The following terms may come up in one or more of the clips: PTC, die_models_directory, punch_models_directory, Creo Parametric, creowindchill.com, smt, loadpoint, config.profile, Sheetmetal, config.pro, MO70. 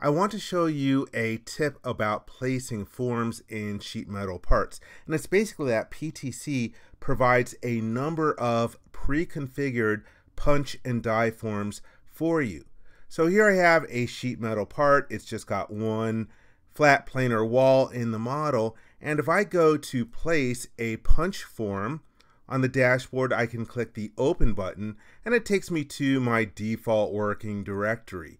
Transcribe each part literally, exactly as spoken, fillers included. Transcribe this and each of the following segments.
I want to show you a tip about placing forms in sheet metal parts. And it's basically that P T C provides a number of pre-configured punch and die forms for you. So here I have a sheet metal part. It's just got one flat planar wall in the model. And if I go to place a punch form on the dashboard, I can click the open button and it takes me to my default working directory.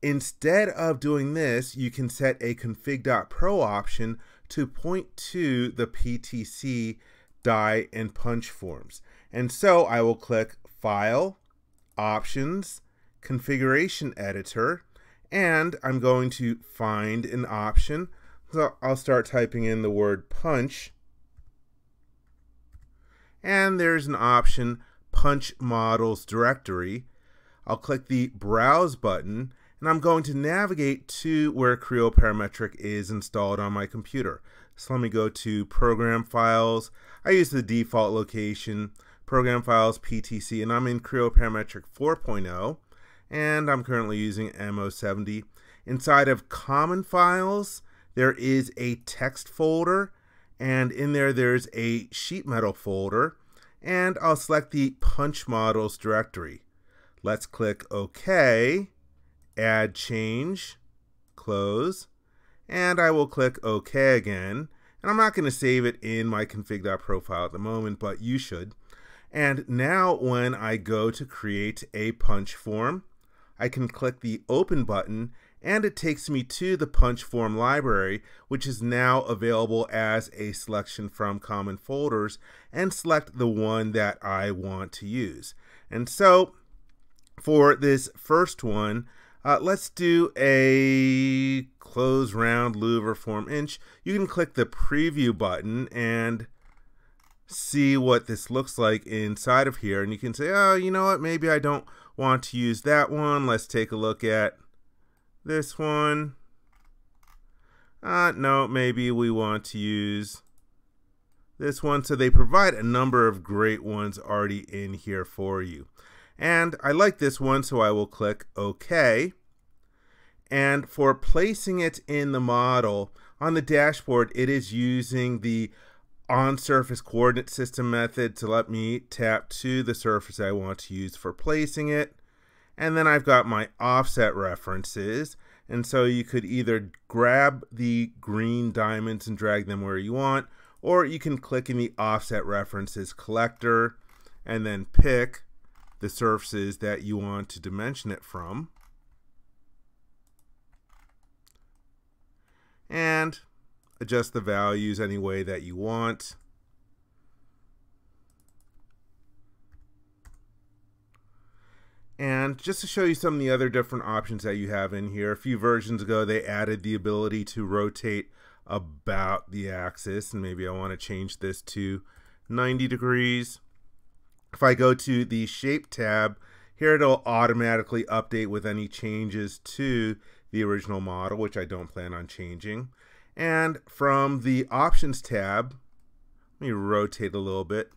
Instead of doing this, you can set a config dot pro option to point to the P T C die and punch forms. And so I will click File, Options, Configuration Editor, and I'm going to find an option. So I'll start typing in the word punch, and there's an option, punch models directory. I'll click the Browse button, and I'm going to navigate to where Creo Parametric is installed on my computer. So let me go to Program Files. I use the default location, Program Files, P T C, and I'm in Creo Parametric four point oh, and I'm currently using M O seventy. Inside of Common Files, there is a text folder, and in there, there's a sheet metal folder, and I'll select the punch models directory. Let's click OK. Add change, close, and I will click OK again. And I'm not going to save it in my config dot profile at the moment, but you should. And now when I go to create a punch form, I can click the open button and it takes me to the punch form library, which is now available as a selection from common folders, and select the one that I want to use. And so for this first one, Uh, let's do a close round louver form inch. You can click the preview button and see what this looks like inside of here. And you can say, oh, you know what? Maybe I don't want to use that one. Let's take a look at this one. Uh, no, maybe we want to use this one. So they provide a number of great ones already in here for you. And I like this one, so I will click OK. And for placing it in the model, on the dashboard, it is using the on-surface coordinate system method to let me tap to the surface I want to use for placing it. And then I've got my offset references. And so you could either grab the green diamonds and drag them where you want, or you can click in the offset references collector and then pick the surfaces that you want to dimension it from. And adjust the values any way that you want. And just to show you some of the other different options that you have in here, a few versions ago they added the ability to rotate about the axis, and maybe I want to change this to ninety degrees. If I go to the Shape tab, here it'll automatically update with any changes to the original model, which I don't plan on changing. And from the Options tab, let me rotate a little bit.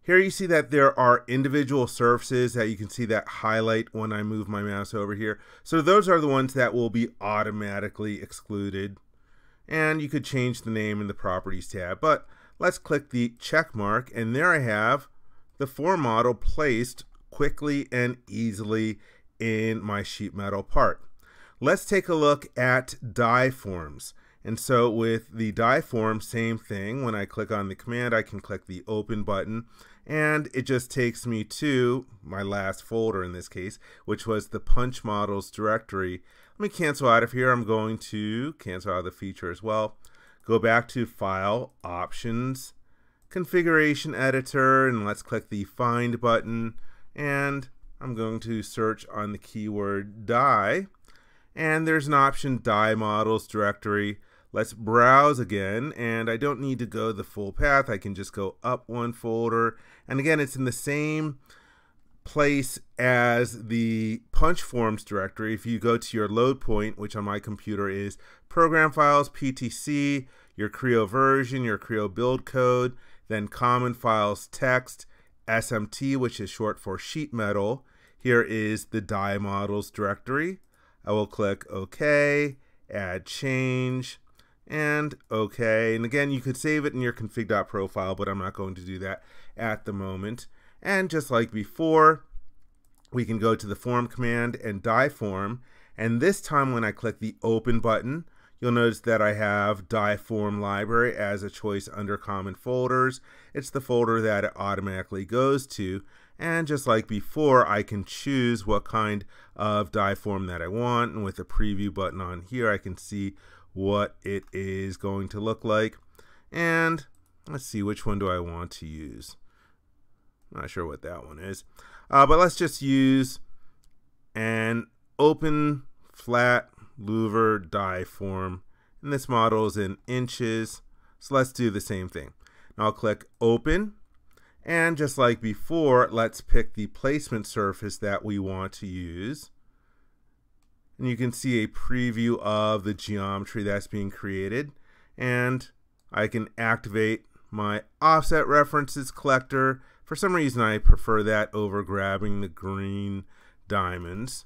Here you see that there are individual surfaces that you can see that highlight when I move my mouse over here. So those are the ones that will be automatically excluded. And you could change the name in the Properties tab, but let's click the check mark, and there I have the form model placed quickly and easily in my sheet metal part. Let's take a look at die forms. And so with the die form, same thing. When I click on the command, I can click the open button and it just takes me to my last folder in this case, which was the punch models directory. Let me cancel out of here. I'm going to cancel out of the feature as well. Go back to File, Options, Configuration Editor, and let's click the Find button, and I'm going to search on the keyword die, and there's an option, die models directory. Let's browse again, and I don't need to go the full path. I can just go up one folder, and again it's in the same place as the punch forms directory. If you go to your load point, which on my computer is Program Files, P T C, your Creo version, your Creo build code, then Common Files text, S M T, which is short for sheet metal. Here is the die models directory. I will click OK, add change, and OK. And again, you could save it in your config.profile, but I'm not going to do that at the moment. And just like before, we can go to the form command and die form. And this time when I click the open button, you'll notice that I have die form library as a choice under common folders. It's the folder that it automatically goes to. And just like before, I can choose what kind of die form that I want. And with the preview button on here, I can see what it is going to look like. And let's see, which one do I want to use? Not sure what that one is. Uh, but let's just use an open flat louver die form, and this model is in inches, so let's do the same thing. Now I'll click open, and just like before, let's pick the placement surface that we want to use. And you can see a preview of the geometry that's being created, and I can activate my offset references collector. For some reason I prefer that over grabbing the green diamonds.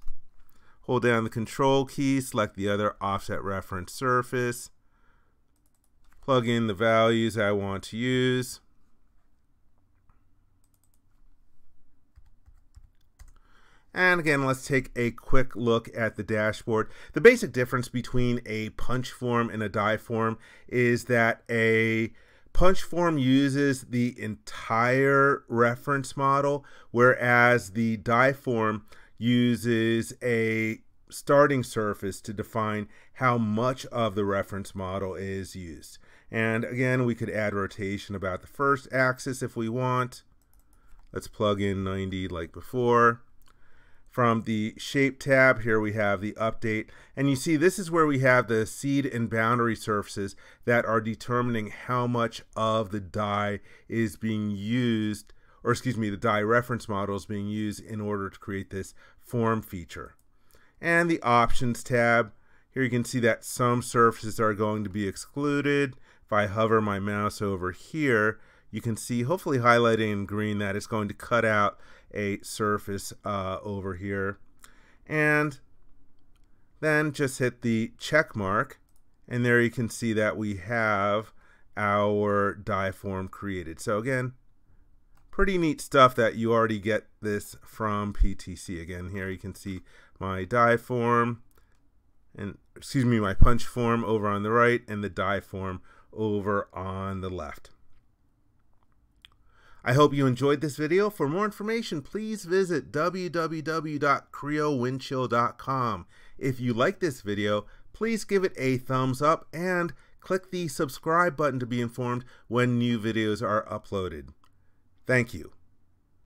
Hold down the control key, select the other offset reference surface, plug in the values I want to use, and again, let's take a quick look at the dashboard. The basic difference between a punch form and a die form is that a punch form uses the entire reference model, whereas the die form uses a starting surface to define how much of the reference model is used. And again, we could add rotation about the first axis if we want. Let's plug in ninety like before. From the shape tab, here we have the update, and you see this is where we have the seed and boundary surfaces that are determining how much of the die is being used, or excuse me, the die reference model is being used in order to create this form feature. And the options tab, here you can see that some surfaces are going to be excluded. If I hover my mouse over here, you can see, hopefully highlighting in green, that it's going to cut out a surface uh, over here. And then just hit the check mark, and there you can see that we have our die form created. So again, pretty neat stuff that you already get this from P T C. Again, here you can see my die form, and excuse me, my punch form over on the right and the die form over on the left. I hope you enjoyed this video. For more information, please visit w w w dot creo windchill dot com. If you like this video, please give it a thumbs up and click the subscribe button to be informed when new videos are uploaded. Thank you.